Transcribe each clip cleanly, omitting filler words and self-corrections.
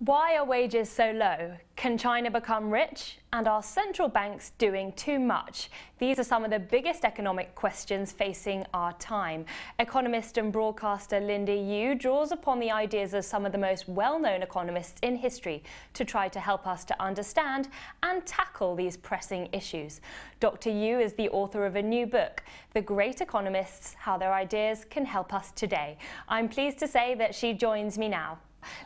Why are wages so low? Can China become rich? And are central banks doing too much? These are some of the biggest economic questions facing our time. Economist and broadcaster Linda Yueh draws upon the ideas of some of the most well-known economists in history to try to help us to understand and tackle these pressing issues. Dr. Yueh is the author of a new book, The Great Economists: How Their Ideas Can Help Us Today. I'm pleased to say that she joins me now.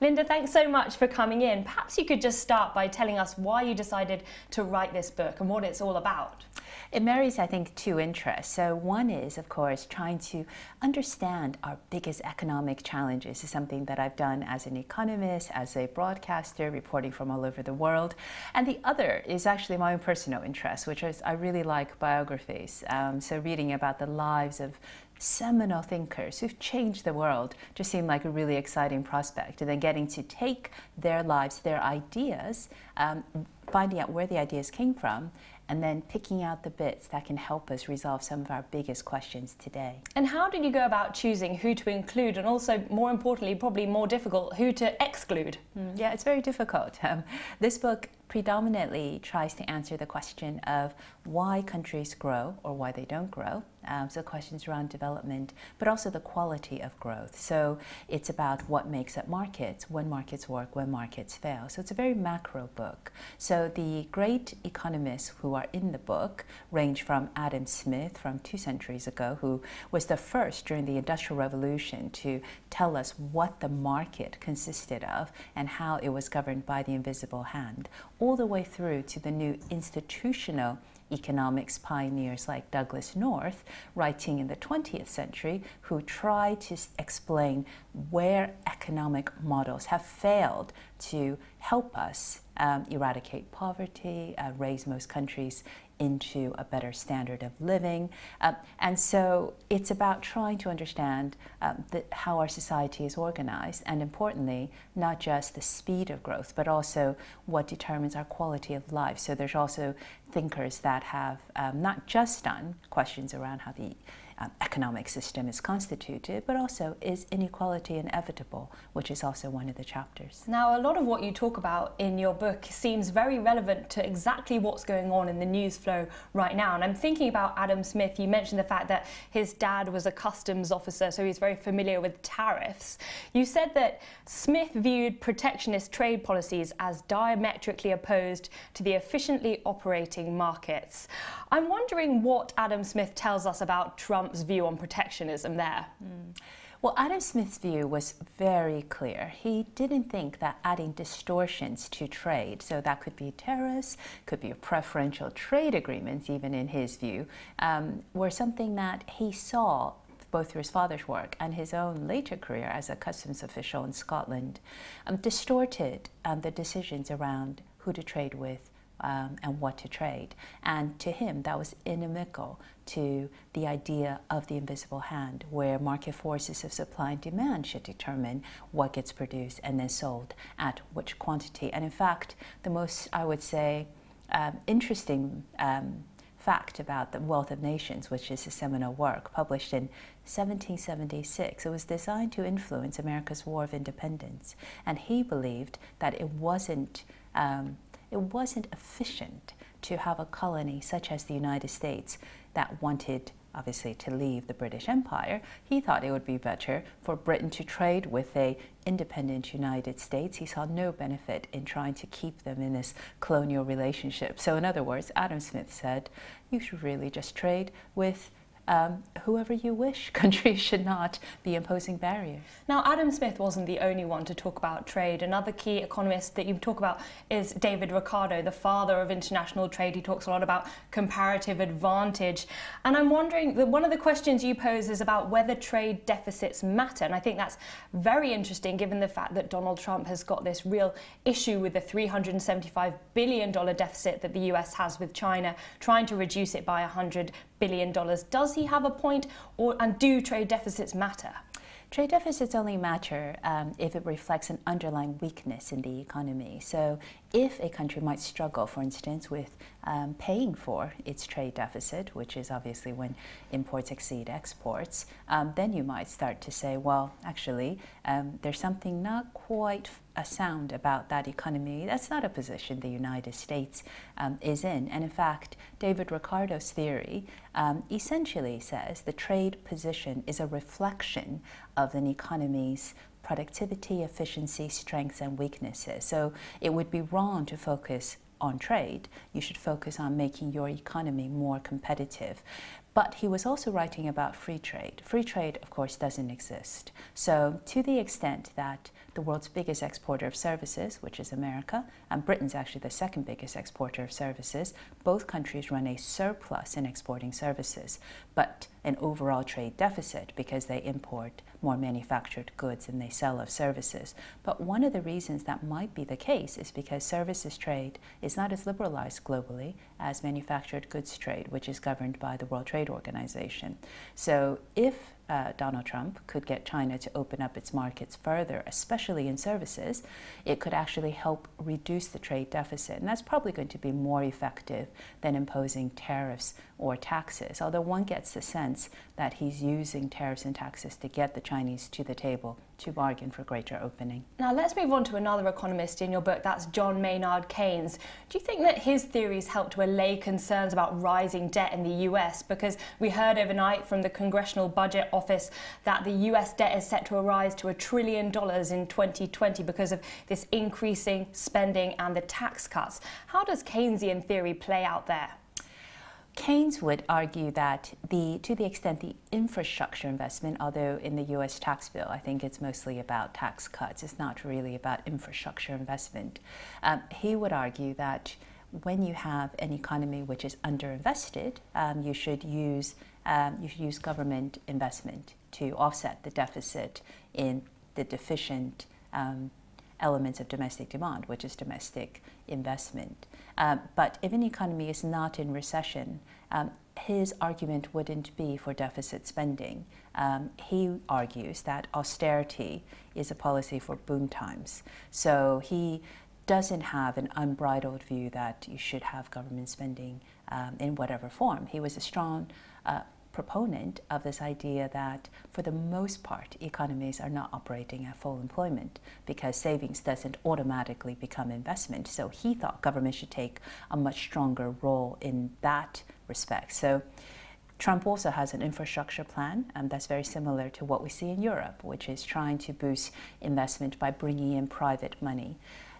Linda, thanks so much for coming in. Perhaps you could just start by telling us why you decided to write this book and what it's all about. It marries, I think, two interests. So one is, of course, trying to understand our biggest economic challenges. It's something that I've done as an economist, as a broadcaster, reporting from all over the world. And the other is actually my own personal interest, which is I really like biographies. So reading about the lives of seminal thinkers who've changed the world just seemed like a really exciting prospect. And then getting to take their lives, their ideas, finding out where the ideas came from, and then picking out the bits that can help us resolve some of our biggest questions today. And how did you go about choosing who to include, and also, more importantly, probably more difficult, who to exclude? Yeah, it's very difficult. This book predominantly tries to answer the question of why countries grow or why they don't grow. So questions around development, but also the quality of growth. So it's about what makes up markets, when markets work, when markets fail. So it's a very macro book. So the great economists who are in the book range from Adam Smith from 2 centuries ago, who was the first during the Industrial Revolution to tell us what the market consisted of and how it was governed by the invisible hand, all the way through to the new institutional economics pioneers like Douglas North, writing in the 20th century, who tried to explain where economic models have failed to help us eradicate poverty, raise most countries into a better standard of living. And so it's about trying to understand how our society is organized, and importantly, not just the speed of growth, but also what determines our quality of life. So there's also thinkers that have not just done questions around how the economic system is constituted, but also is inequality inevitable, which is also one of the chapters. Now, a lot of what you talk about in your book seems very relevant to exactly what's going on in the news flow right now. And I'm thinking about Adam Smith. You mentioned the fact that his dad was a customs officer, so he's very familiar with tariffs. You said that Smith viewed protectionist trade policies as diametrically opposed to the efficiently operating markets. I'm wondering what Adam Smith tells us about Trump's view on protectionism there. Well, Adam Smith's view was very clear. He didn't think that adding distortions to trade, so that could be tariffs, could be preferential trade agreements, even in his view, were something that he saw both through his father's work and his own later career as a customs official in Scotland, distorted the decisions around who to trade with, and what to trade. And to him, that was inimical to the idea of the invisible hand, where market forces of supply and demand should determine what gets produced and then sold at which quantity. And in fact, the most, I would say, interesting fact about The Wealth of Nations, which is a seminal work published in 1776. It was designed to influence America's War of Independence. And he believed that it wasn't efficient to have a colony such as the United States that wanted, obviously, to leave the British Empire. He thought it would be better for Britain to trade with an independent United States. He saw no benefit in trying to keep them in this colonial relationship. So in other words, Adam Smith said, you should really just trade with whoever you wish. Countries should not be imposing barriers. Now, Adam Smith wasn't the only one to talk about trade. Another key economist that you talk about is David Ricardo, the father of international trade. He talks a lot about comparative advantage. And I'm wondering, one of the questions you pose is about whether trade deficits matter. And I think that's very interesting, given the fact that Donald Trump has got this real issue with the $375 billion deficit that the US has with China, trying to reduce it by $100 billion. Does he have a point, and do trade deficits matter? Trade deficits only matter if it reflects an underlying weakness in the economy. So if a country might struggle, for instance, with paying for its trade deficit, which is obviously when imports exceed exports, then you might start to say, well, actually, there's something not quite are sound about that economy. That's not a position the United States is in. And in fact, David Ricardo's theory essentially says the trade position is a reflection of an economy's productivity, efficiency, strengths, and weaknesses. So it would be wrong to focus on trade. You should focus on making your economy more competitive. But he was also writing about free trade. Free trade, of course, doesn't exist. So to the extent that the world's biggest exporter of services, which is America, and Britain's actually the second biggest exporter of services, both countries run a surplus in exporting services, but an overall trade deficit because they import more manufactured goods than they sell of services. But one of the reasons that might be the case is because services trade is not as liberalized globally as manufactured goods trade, which is governed by the World Trade Organization. So if Donald Trump could get China to open up its markets further, especially in services, it could actually help reduce the trade deficit. And that's probably going to be more effective than imposing tariffs or taxes, although one gets the sense that he's using tariffs and taxes to get the Chinese to the table to bargain for greater opening. Now let's move on to another economist in your book, that's John Maynard Keynes. Do you think that his theories help to allay concerns about rising debt in the US? Because we heard overnight from the Congressional Budget Office that the US debt is set to rise to $1 trillion in 2020 because of this increasing spending and the tax cuts. How does Keynesian theory play out there? Keynes would argue that to the extent the infrastructure investment, although in the US tax bill, I think it's mostly about tax cuts, it's not really about infrastructure investment. He would argue that when you have an economy which is underinvested, you should use government investment to offset the deficit in the deficient elements of domestic demand, which is domestic investment. But if an economy is not in recession, his argument wouldn't be for deficit spending. He argues that austerity is a policy for boom times. So he doesn't have an unbridled view that you should have government spending in whatever form. He was a strong proponent of this idea that, for the most part, economies are not operating at full employment because savings doesn't automatically become investment. So he thought government should take a much stronger role in that respect. So Trump also has an infrastructure plan, and that's very similar to what we see in Europe, which is trying to boost investment by bringing in private money.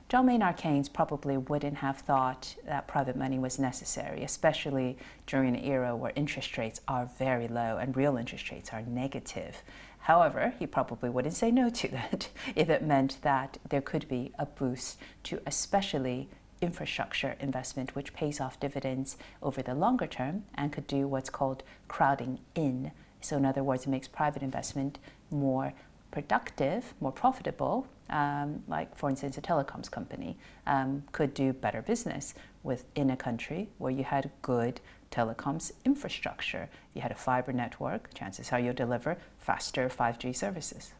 John Maynard Keynes probably wouldn't have thought that private money was necessary, especially during an era where interest rates are very low and real interest rates are negative. However, he probably wouldn't say no to that if it meant that there could be a boost to especially infrastructure investment, which pays off dividends over the longer term and could do what's called crowding in. So in other words, it makes private investment more productive, more profitable, like, for instance, a telecoms company could do better business within a country where you had good telecoms infrastructure. If you had a fiber network, chances are you'll deliver faster 5G services.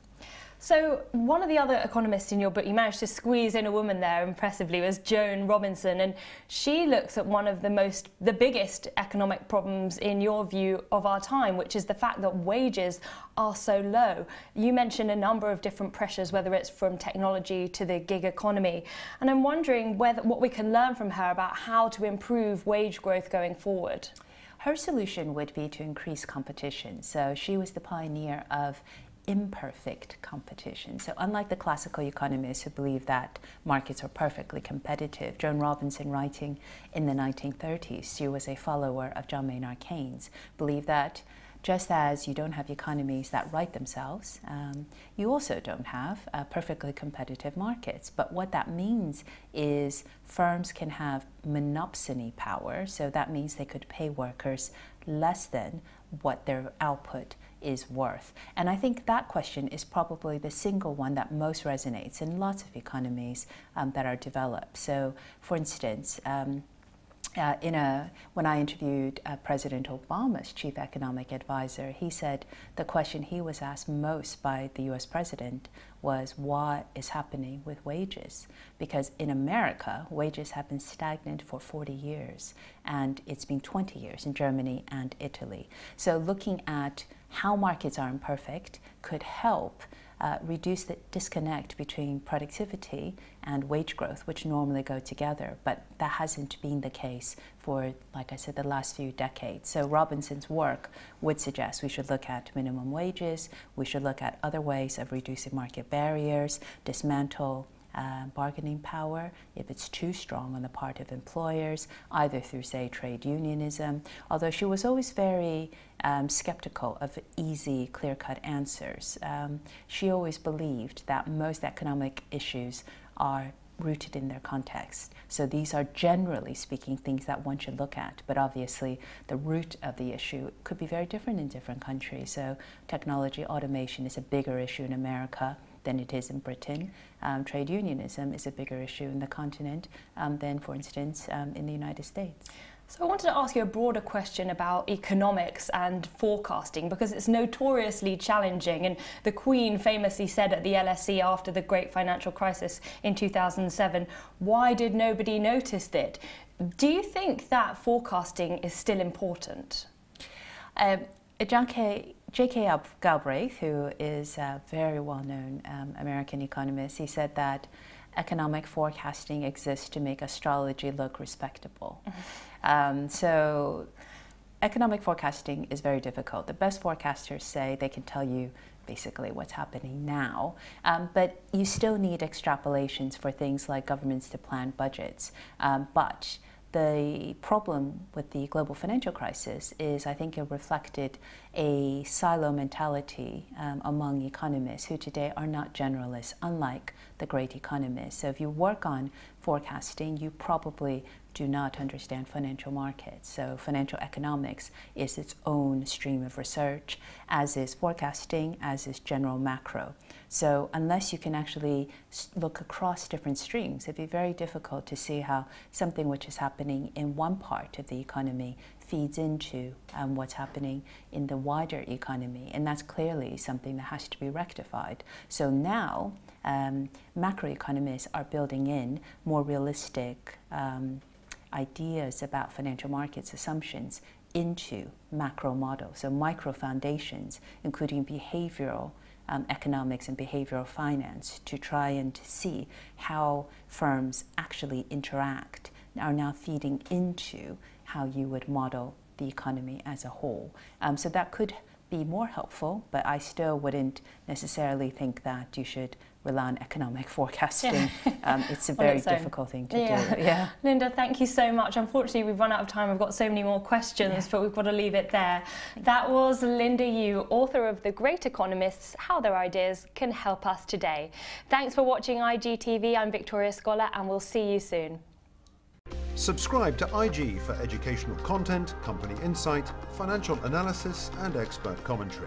So one of the other economists in your book, you managed to squeeze in a woman there impressively, was Joan Robinson, and she looks at one of the biggest economic problems in your view of our time, which is the fact that wages are so low. You mentioned a number of different pressures, whether it's from technology to the gig economy, and I'm wondering what we can learn from her about how to improve wage growth going forward. Her solution would be to increase competition. So she was the pioneer of imperfect competition. So unlike the classical economists who believe that markets are perfectly competitive, Joan Robinson, writing in the 1930s, she was a follower of John Maynard Keynes, believed that just as you don't have economies that right themselves, you also don't have perfectly competitive markets. But what that means is firms can have monopsony power, so that means they could pay workers less than what their output is worth. And I think that question is probably the single one that most resonates in lots of economies that are developed. So, for instance, when I interviewed President Obama's chief economic advisor, he said the question he was asked most by the US president was what is happening with wages. Because in America, wages have been stagnant for 40 years, and it's been 20 years in Germany and Italy. So looking at how markets are imperfect could help reduce the disconnect between productivity and wage growth, which normally go together, but that hasn't been the case for, like I said, the last few decades. So Robinson's work would suggest we should look at minimum wages, we should look at other ways of reducing market barriers, dismantle bargaining power if it's too strong on the part of employers, either through, say, trade unionism, although she was always very skeptical of easy, clear-cut answers. She always believed that most economic issues are rooted in their context. So these are, generally speaking, things that one should look at, but obviously the root of the issue could be very different in different countries. So technology, automation is a bigger issue in America than it is in Britain. Trade unionism is a bigger issue in the continent than, for instance, in the United States. So I wanted to ask you a broader question about economics and forecasting, because it's notoriously challenging, and the Queen famously said at the LSE after the great financial crisis in 2007, "Why did nobody notice it?" Do you think that forecasting is still important? J.K. Galbraith, who is a very well-known American economist, he said that economic forecasting exists to make astrology look respectable. So economic forecasting is very difficult. The best forecasters say they can tell you basically what's happening now, but you still need extrapolations for things like governments to plan budgets. But the problem with the global financial crisis is, I think, it reflected a silo mentality among economists who today are not generalists, unlike the great economists. So if you work on forecasting, you probably do not understand financial markets. So financial economics is its own stream of research, as is forecasting, as is general macro. So unless you can actually look across different streams, it'd be very difficult to see how something which is happening in one part of the economy feeds into what's happening in the wider economy. And that's clearly something that has to be rectified. So now macroeconomists are building in more realistic ideas about financial markets assumptions into macro models, so micro foundations, including behavioral economics and behavioral finance, to try and see how firms actually interact, are now feeding into how you would model the economy as a whole. So that could be more helpful, but I still wouldn't necessarily think that you should rely on economic forecasting. It's a very difficult thing to do. Yeah. Linda, thank you so much. Unfortunately, we've run out of time. I've got so many more questions, but we've got to leave it there. That was Linda Yueh, author of The Great Economists: How Their Ideas Can Help Us Today. Thanks for watching IGTV. I'm Victoria Scholar, and we'll see you soon. Subscribe to IG for educational content, company insight, financial analysis, and expert commentary.